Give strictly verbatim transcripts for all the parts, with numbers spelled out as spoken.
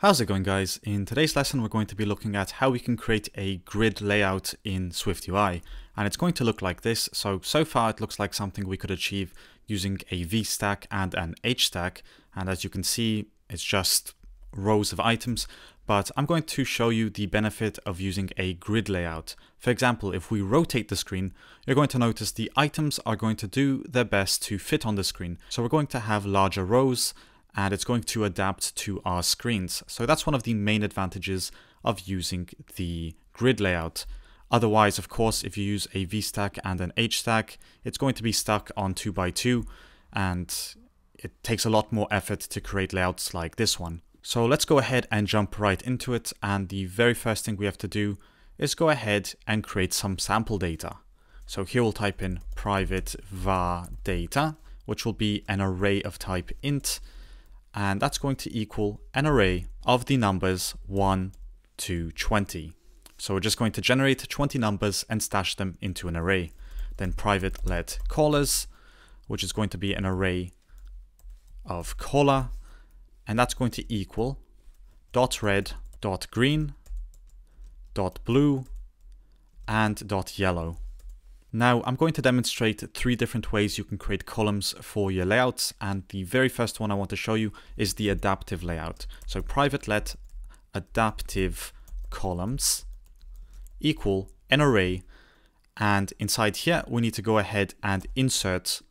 How's it going, guys? In today's lesson we're going to be looking at how we can create a grid layout in SwiftUI, and it's going to look like this. So, so far it looks like something we could achieve using a VStack and an HStack, and as you can see it's just rows of items, but I'm going to show you the benefit of using a grid layout. For example, if we rotate the screen, you're going to notice the items are going to do their best to fit on the screen. So we're going to have larger rows, and it's going to adapt to our screens. So that's one of the main advantages of using the grid layout. Otherwise, of course, if you use a VStack and an HStack, it's going to be stuck on two by two, and it takes a lot more effort to create layouts like this one. So let's go ahead and jump right into it. And the very first thing we have to do is go ahead and create some sample data. So here we'll type in private var data, which will be an array of type int. And that's going to equal an array of the numbers one to twenty. So we're just going to generate twenty numbers and stash them into an array. Then private let callers, which is going to be an array of caller, and that's going to equal dot red, dot green, dot blue, and dot yellow. Now I'm going to demonstrate three different ways you can create columns for your layouts, and the very first one I want to show you is the adaptive layout. So private let adaptive columns equal an array, and inside here we need to go ahead and insert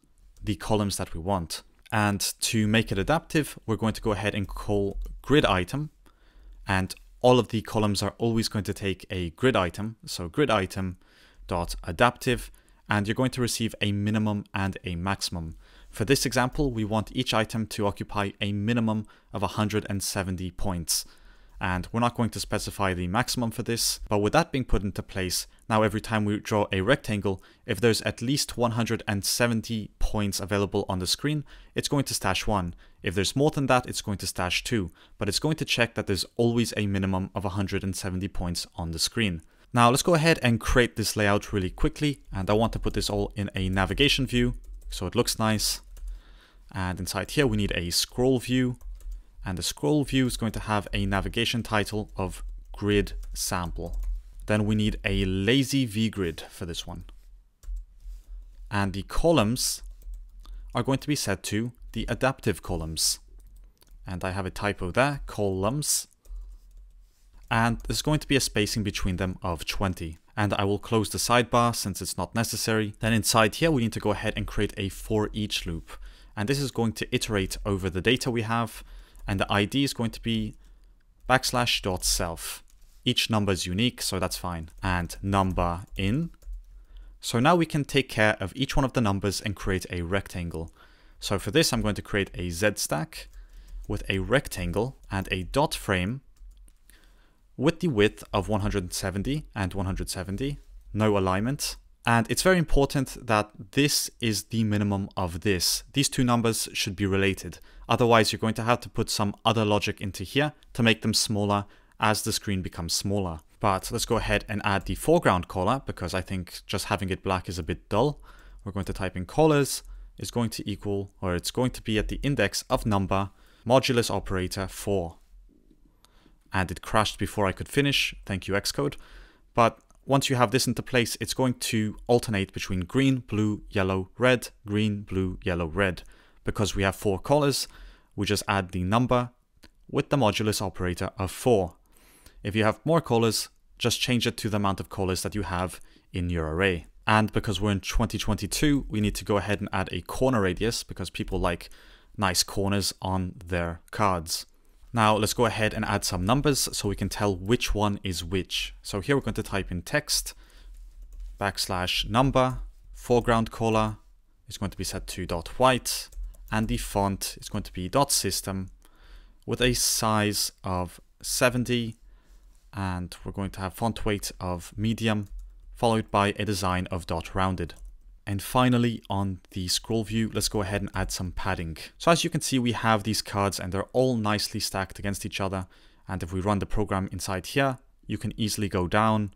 the columns that we want. And to make it adaptive, we're going to go ahead and call GridItem, and all of the columns are always going to take a grid item. So GridItem dot adaptive, and you're going to receive a minimum and a maximum. For this example, we want each item to occupy a minimum of one hundred seventy points, and we're not going to specify the maximum for this. But with that being put into place, now every time we draw a rectangle, if there's at least one hundred seventy points available on the screen, it's going to stash one. If there's more than that, it's going to stash two, but it's going to check that there's always a minimum of one hundred seventy points on the screen. Now let's go ahead and create this layout really quickly, and I want to put this all in a navigation view so it looks nice. And inside here we need a scroll view, and the scroll view is going to have a navigation title of grid sample. Then we need a LazyVGrid for this one, and the columns are going to be set to the adaptive columns, and I have a typo there, columns. And there's going to be a spacing between them of twenty. And I will close the sidebar since it's not necessary. Then inside here we need to go ahead and create a for each loop, and this is going to iterate over the data we have, and the I D is going to be backslash dot self. Each number is unique, so that's fine. And number in. So now we can take care of each one of the numbers and create a rectangle. So for this I'm going to create a ZStack with a rectangle and a dot frame with the width of one hundred seventy and one hundred seventy, no alignment. And it's very important that this is the minimum of this. These two numbers should be related. Otherwise, you're going to have to put some other logic into here to make them smaller as the screen becomes smaller. But let's go ahead and add the foreground color, because I think just having it black is a bit dull. We're going to type in colors is going to equal, or it's going to be at the index of number modulus operator four. And it crashed before I could finish, thank you Xcode. But once you have this into place, it's going to alternate between green, blue, yellow, red, green, blue, yellow, red. Because we have four colors, we just add the number with the modulus operator of four. If you have more colors, just change it to the amount of colors that you have in your array. And because we're in twenty twenty-two, we need to go ahead and add a corner radius, because people like nice corners on their cards. Now let's go ahead and add some numbers so we can tell which one is which. So here we're going to type in text, backslash number, foreground color is going to be set to dot white, and the font is going to be dot system with a size of seventy, and we're going to have font weight of medium, followed by a design of dot rounded. And finally, on the scroll view, let's go ahead and add some padding. So as you can see, we have these cards and they're all nicely stacked against each other. And if we run the program inside here, you can easily go down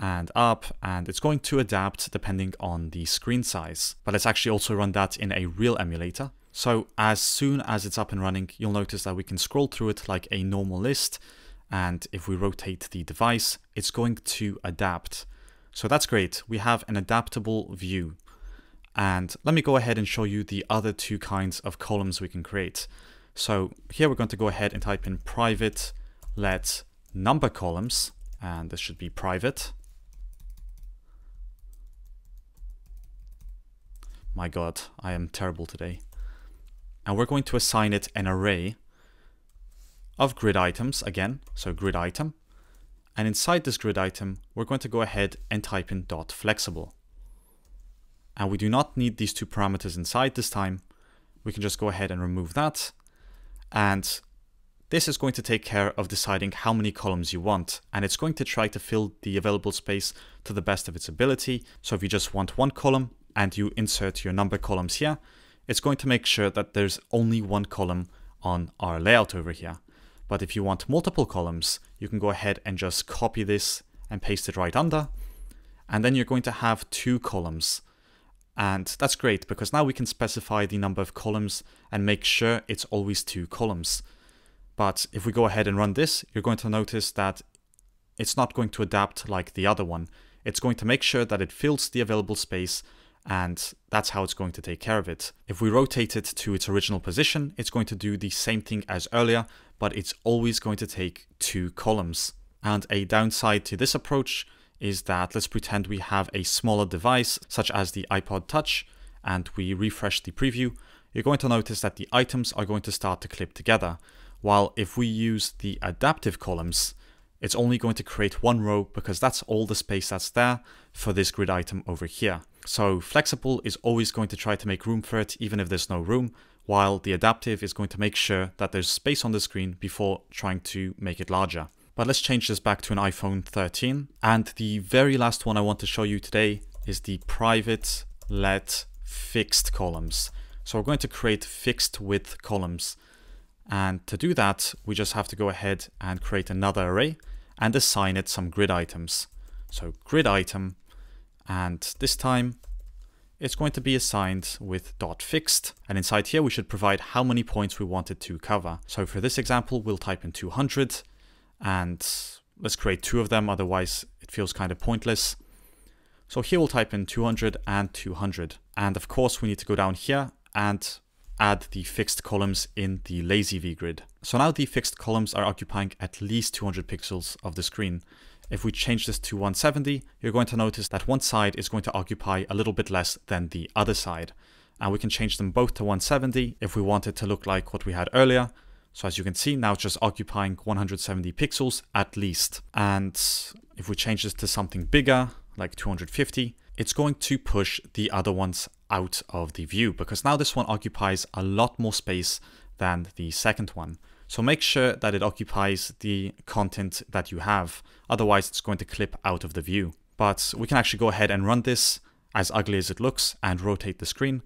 and up, and it's going to adapt depending on the screen size. But let's actually also run that in a real emulator. So as soon as it's up and running, you'll notice that we can scroll through it like a normal list. And if we rotate the device, it's going to adapt. So that's great. We have an adaptable view. And let me go ahead and show you the other two kinds of columns we can create. So here we're going to go ahead and type in private let number columns, and this should be private. My God, I am terrible today. And we're going to assign it an array of grid items again. So grid item, and inside this grid item, we're going to go ahead and type in dot flexible. And we do not need these two parameters inside this time. We can just go ahead and remove that. And this is going to take care of deciding how many columns you want. And it's going to try to fill the available space to the best of its ability. So if you just want one column and you insert your number columns here, it's going to make sure that there's only one column on our layout over here. But if you want multiple columns, you can go ahead and just copy this and paste it right under. And then you're going to have two columns. And that's great because now we can specify the number of columns and make sure it's always two columns. But if we go ahead and run this, you're going to notice that it's not going to adapt like the other one. It's going to make sure that it fills the available space, and that's how it's going to take care of it. If we rotate it to its original position, it's going to do the same thing as earlier, but it's always going to take two columns. And a downside to this approach is that let's pretend we have a smaller device, such as the iPod Touch, and we refresh the preview, you're going to notice that the items are going to start to clip together. While if we use the adaptive columns, it's only going to create one row because that's all the space that's there for this grid item over here. So flexible is always going to try to make room for it, even if there's no room, while the adaptive is going to make sure that there's space on the screen before trying to make it larger. But let's change this back to an iPhone thirteen. And the very last one I want to show you today is the private let fixed columns. So we're going to create fixed width columns. And to do that, we just have to go ahead and create another array and assign it some grid items. So grid item, and this time it's going to be assigned with dot fixed. And inside here, we should provide how many points we want it to cover. So for this example, we'll type in two hundred. And let's create two of them, otherwise it feels kind of pointless. So here we'll type in two hundred and two hundred. And of course we need to go down here and add the fixed columns in the LazyVGrid. So now the fixed columns are occupying at least two hundred pixels of the screen. If we change this to one seventy, you're going to notice that one side is going to occupy a little bit less than the other side. And we can change them both to one seventy if we want it to look like what we had earlier. So as you can see, now it's just occupying one hundred seventy pixels at least. And if we change this to something bigger, like two hundred fifty, it's going to push the other ones out of the view because now this one occupies a lot more space than the second one. So make sure that it occupies the content that you have. Otherwise, it's going to clip out of the view. But we can actually go ahead and run this, as ugly as it looks, and rotate the screen.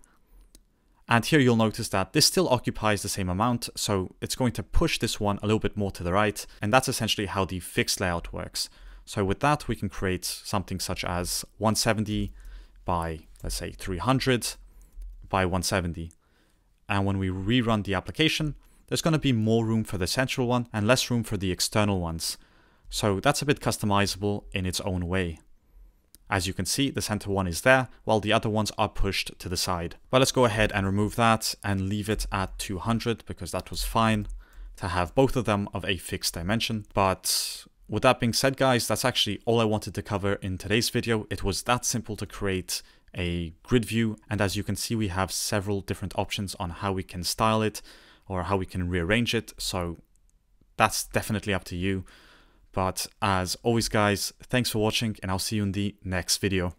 And here you'll notice that this still occupies the same amount, so it's going to push this one a little bit more to the right, and that's essentially how the fixed layout works. So with that, we can create something such as one seventy by, let's say, three hundred by one seventy. And when we rerun the application, there's going to be more room for the central one and less room for the external ones. So that's a bit customizable in its own way. As you can see, the center one is there, while the other ones are pushed to the side. But let's go ahead and remove that and leave it at two hundred because that was fine to have both of them of a fixed dimension. But with that being said, guys, that's actually all I wanted to cover in today's video. It was that simple to create a grid view. And as you can see, we have several different options on how we can style it or how we can rearrange it. So that's definitely up to you. But as always, guys, thanks for watching, and I'll see you in the next video.